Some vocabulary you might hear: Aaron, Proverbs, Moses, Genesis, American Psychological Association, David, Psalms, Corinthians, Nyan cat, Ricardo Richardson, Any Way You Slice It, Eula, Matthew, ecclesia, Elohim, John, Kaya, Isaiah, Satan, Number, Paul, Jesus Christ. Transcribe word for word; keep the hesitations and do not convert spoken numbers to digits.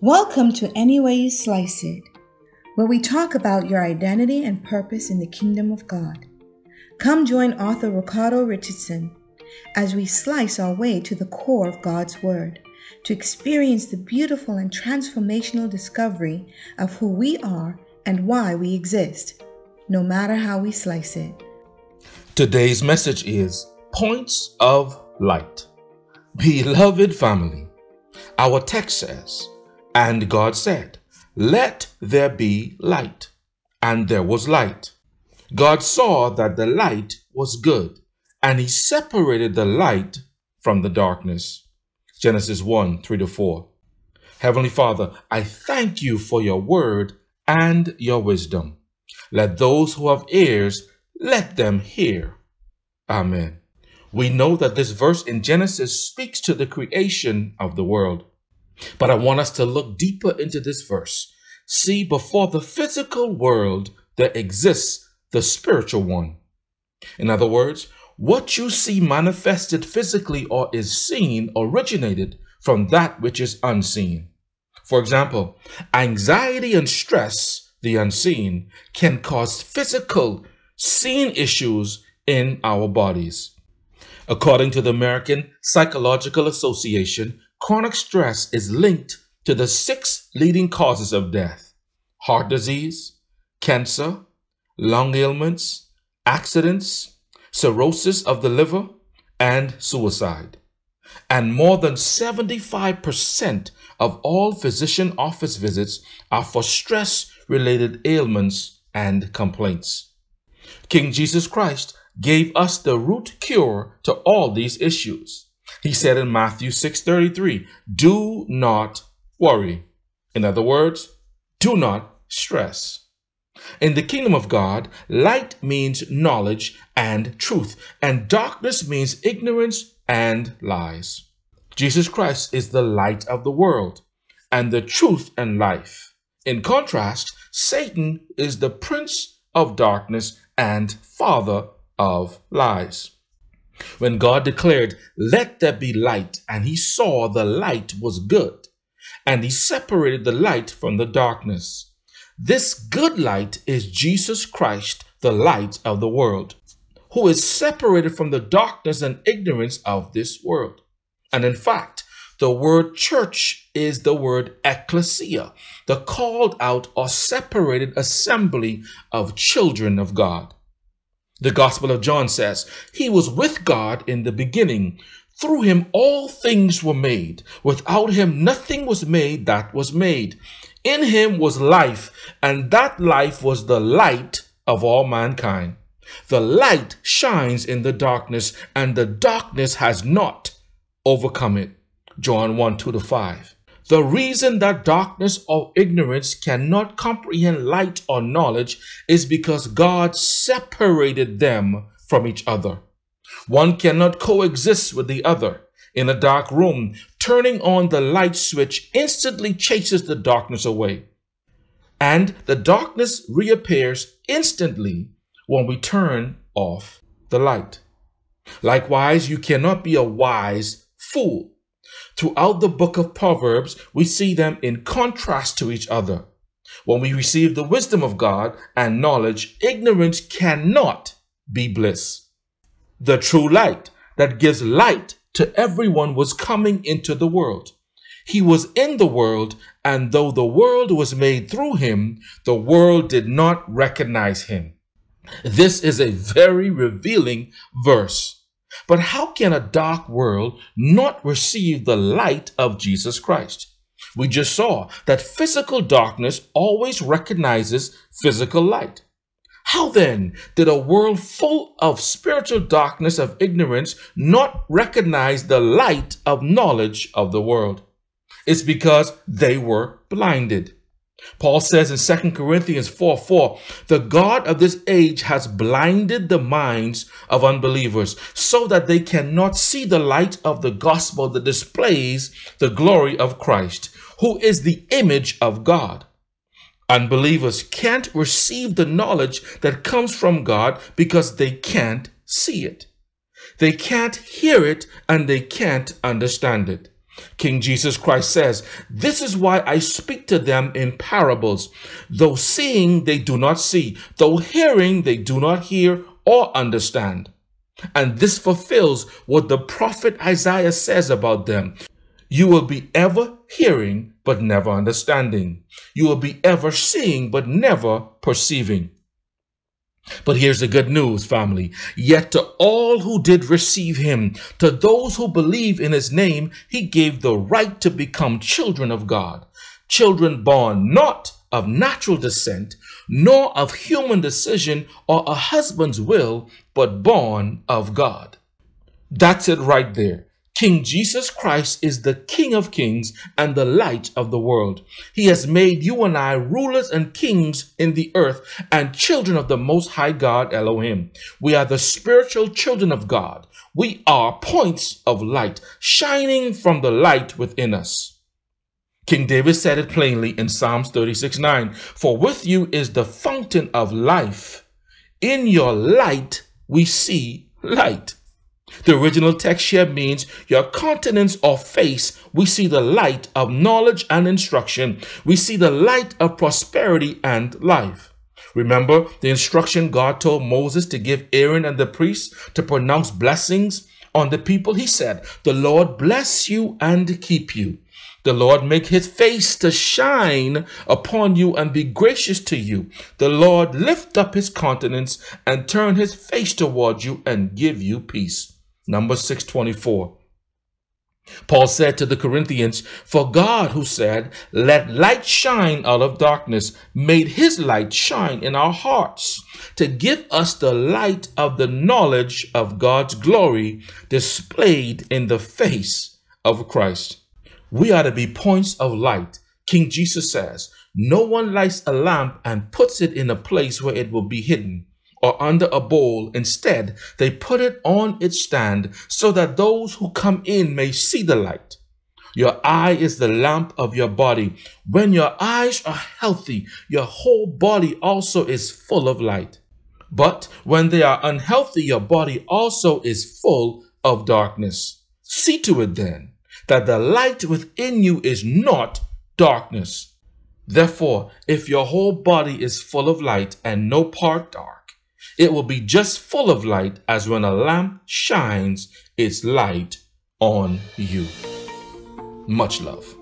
Welcome to Any Way You Slice It, where we talk about your identity and purpose in the kingdom of God. Come join author Ricardo Richardson as we slice our way to the core of God's Word to experience the beautiful and transformational discovery of who we are and why we exist, no matter how we slice it. Today's message is Points of Light. Beloved family, our text says, "And God said, let there be light. And there was light. God saw that the light was good, and he separated the light from the darkness." Genesis one, three to four. Heavenly Father, I thank you for your word and your wisdom. Let those who have ears, let them hear. Amen. We know that this verse in Genesis speaks to the creation of the world. But I want us to look deeper into this verse. See, before the physical world, there exists the spiritual one. In other words, what you see manifested physically or is seen originated from that which is unseen. For example, anxiety and stress, the unseen, can cause physical, seen issues in our bodies. According to the American Psychological Association, chronic stress is linked to the six leading causes of death: heart disease, cancer, lung ailments, accidents, cirrhosis of the liver, and suicide. And more than seventy-five percent of all physician office visits are for stress-related ailments and complaints. King Jesus Christ gave us the root cure to all these issues. He said in Matthew six thirty-three, "Do not worry." In other words, do not stress. In the kingdom of God, light means knowledge and truth, and darkness means ignorance and lies. Jesus Christ is the light of the world and the truth and life. In contrast, Satan is the prince of darkness and father of lies. When God declared, "Let there be light," and he saw the light was good, and he separated the light from the darkness. This good light is Jesus Christ, the light of the world, who is separated from the darkness and ignorance of this world. And in fact, the word church is the word ecclesia, the called out or separated assembly of children of God. The Gospel of John says, "He was with God in the beginning. Through him all things were made. Without him nothing was made that was made. In him was life, and that life was the light of all mankind. The light shines in the darkness, and the darkness has not overcome it." John one, two to five. The reason that darkness or ignorance cannot comprehend light or knowledge is because God separated them from each other. One cannot coexist with the other. In a dark room, turning on the light switch instantly chases the darkness away. And the darkness reappears instantly when we turn off the light. Likewise, you cannot be a wise fool. Throughout the book of Proverbs, we see them in contrast to each other. When we receive the wisdom of God and knowledge, ignorance cannot be bliss. The true light that gives light to everyone was coming into the world. He was in the world, and though the world was made through him, the world did not recognize him. This is a very revealing verse. But how can a dark world not receive the light of Jesus Christ? We just saw that physical darkness always recognizes physical light. How then did a world full of spiritual darkness of ignorance not recognize the light of knowledge of the world? It's because they were blinded. Paul says in Second Corinthians four four, "The God of this age has blinded the minds of unbelievers so that they cannot see the light of the gospel that displays the glory of Christ, who is the image of God." Unbelievers can't receive the knowledge that comes from God because they can't see it. They can't hear it, and they can't understand it. King Jesus Christ says, "This is why I speak to them in parables. Though seeing, they do not see. Though hearing, they do not hear or understand." And this fulfills what the prophet Isaiah says about them. You will be ever hearing, but never understanding. You will be ever seeing, but never perceiving. But here's the good news, family. Yet to all who did receive him, to those who believe in his name, he gave the right to become children of God. Children born not of natural descent, nor of human decision or a husband's will, but born of God. That's it right there. King Jesus Christ is the King of Kings and the light of the world. He has made you and I rulers and kings in the earth and children of the Most High God, Elohim. We are the spiritual children of God. We are points of light, shining from the light within us. King David said it plainly in Psalms thirty-six nine, "For with you is the fountain of life. In your light we see light." The original text here means your countenance or face, we see the light of knowledge and instruction. We see the light of prosperity and life. Remember the instruction God told Moses to give Aaron and the priests to pronounce blessings on the people? He said, "The Lord bless you and keep you. The Lord make his face to shine upon you and be gracious to you. The Lord lift up his countenance and turn his face toward you and give you peace." Number six twenty-four. Paul said to the Corinthians, "For God, who said, 'Let light shine out of darkness,' made his light shine in our hearts to give us the light of the knowledge of God's glory displayed in the face of Christ." We are to be points of light. King Jesus says, "No one lights a lamp and puts it in a place where it will be hidden or under a bowl. Instead, they put it on its stand so that those who come in may see the light." Your eye is the lamp of your body. When your eyes are healthy, your whole body also is full of light. But when they are unhealthy, your body also is full of darkness. See to it then that the light within you is not darkness. Therefore, if your whole body is full of light and no part dark, it will be just full of light, as when a lamp shines its light on you. Much love.